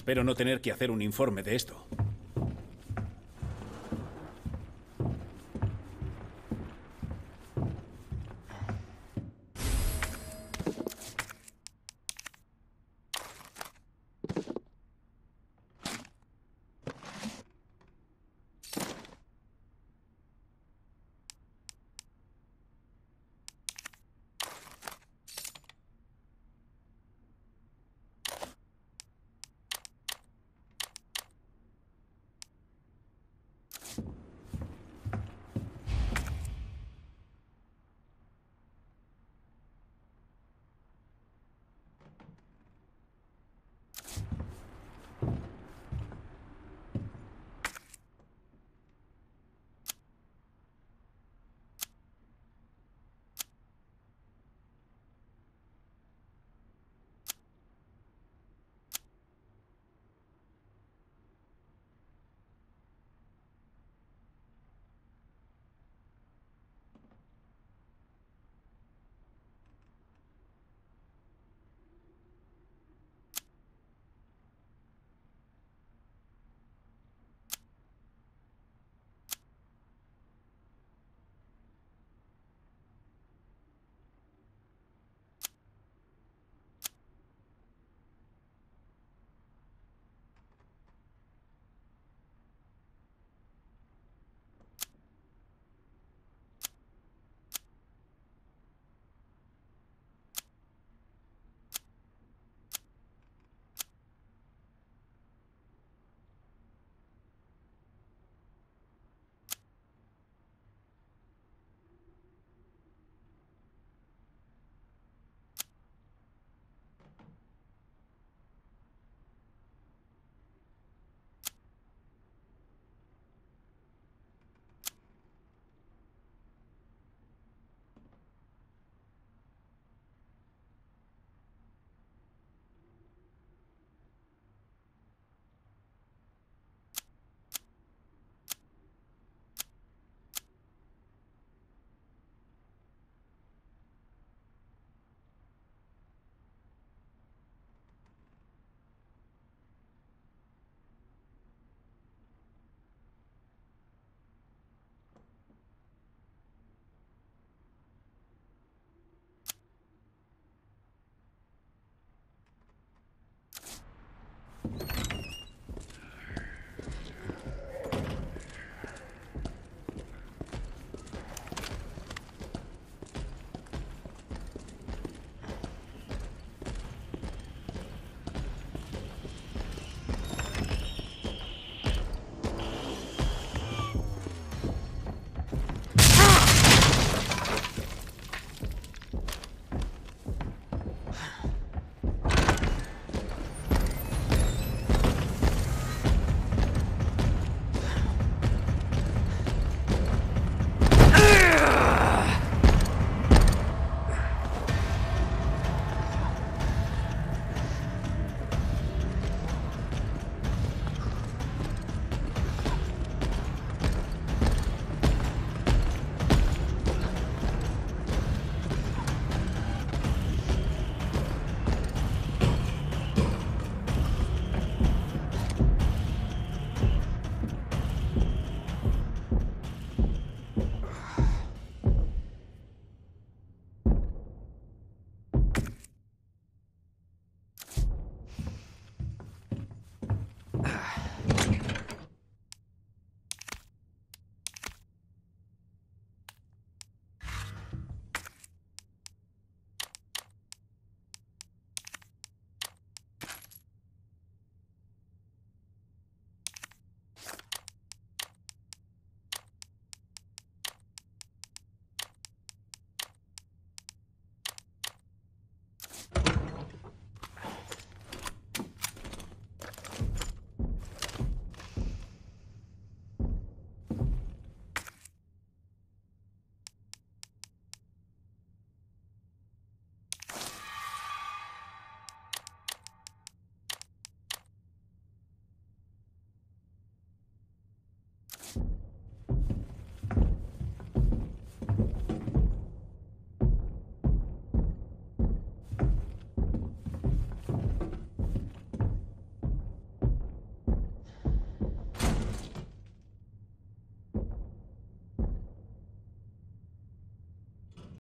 Espero no tener que hacer un informe de esto.